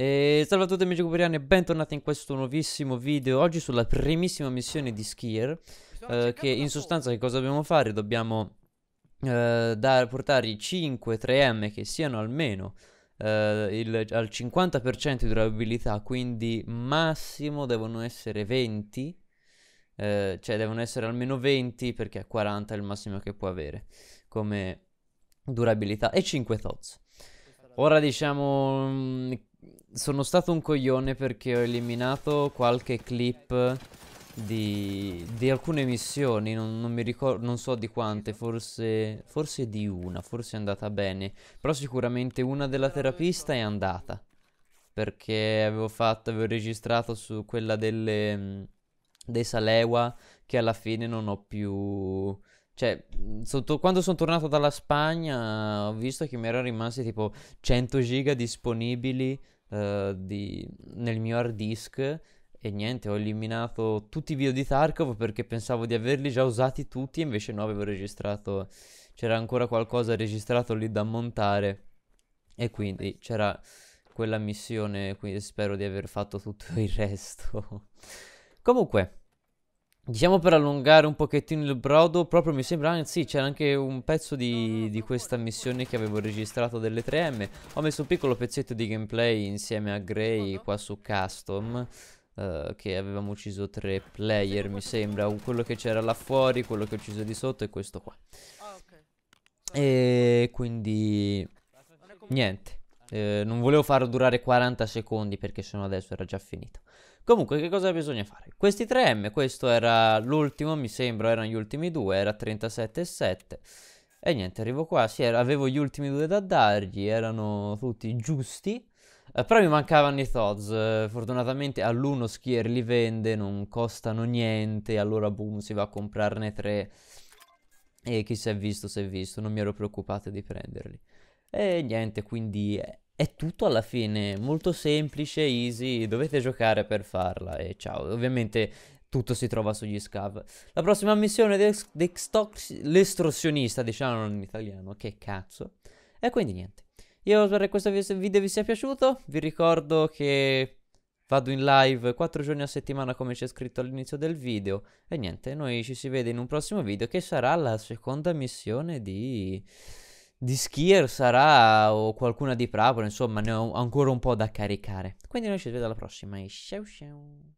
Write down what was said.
Salve a tutti amici cuperiani e bentornati in questo nuovissimo video. Oggi sulla primissima missione di Skier, che in sostanza che cosa dobbiamo fare? Dobbiamo portare i 5 3M che siano almeno al 50% di durabilità, quindi massimo devono essere 20, cioè devono essere almeno 20 perché 40 è il massimo che può avere come durabilità, e 5 TOTS. Ora diciamo sono stato un coglione perché ho eliminato qualche clip di alcune missioni, non mi ricordo, non so di quante, forse di una, forse è andata bene, però sicuramente una della terapista è andata perché avevo registrato su quella dei Salewa, che alla fine non ho più, cioè quando sono tornato dalla Spagna ho visto che mi erano rimasti tipo 100 giga disponibili nel mio hard disk. E niente, ho eliminato tutti i video di Tarkov perché pensavo di averli già usati tutti, invece no, avevo registrato, c'era ancora qualcosa registrato lì da montare, e quindi c'era quella missione, quindi spero di aver fatto tutto il resto. Comunque, diciamo, per allungare un pochettino il brodo, proprio mi sembra, anzi c'era anche un pezzo di questa missione che avevo registrato delle 3M, ho messo un piccolo pezzetto di gameplay insieme a Gray qua su Custom, che avevamo ucciso 3 player mi sembra, quello che c'era là fuori, quello che ho ucciso di sotto e questo qua. E quindi niente, non volevo farlo durare 40 secondi perché sennò adesso era già finito. Comunque, che cosa bisogna fare? Questi 3M, questo era l'ultimo mi sembra, erano gli ultimi due, era 37,7. E niente, arrivo qua, sì, avevo gli ultimi due da dargli, erano tutti giusti. Però mi mancavano i TOTS, fortunatamente all'1 Skier li vende, non costano niente, allora boom, si va a comprarne 3 e chi si è visto, non mi ero preoccupato di prenderli. E niente, quindi è tutto alla fine, molto semplice, easy, dovete giocare per farla e ciao. Ovviamente tutto si trova sugli scav. La prossima missione è Dextox, l'estorsionista, diciamo in italiano, che cazzo. E quindi niente. Io spero che questo video vi sia piaciuto, vi ricordo che vado in live 4 giorni a settimana come c'è scritto all'inizio del video, e niente, noi ci si vede in un prossimo video che sarà la seconda missione di Skier, sarà, o qualcuna di Pravo, insomma ne ho ancora un po' da caricare, quindi noi ci vediamo alla prossima e ciao ciao.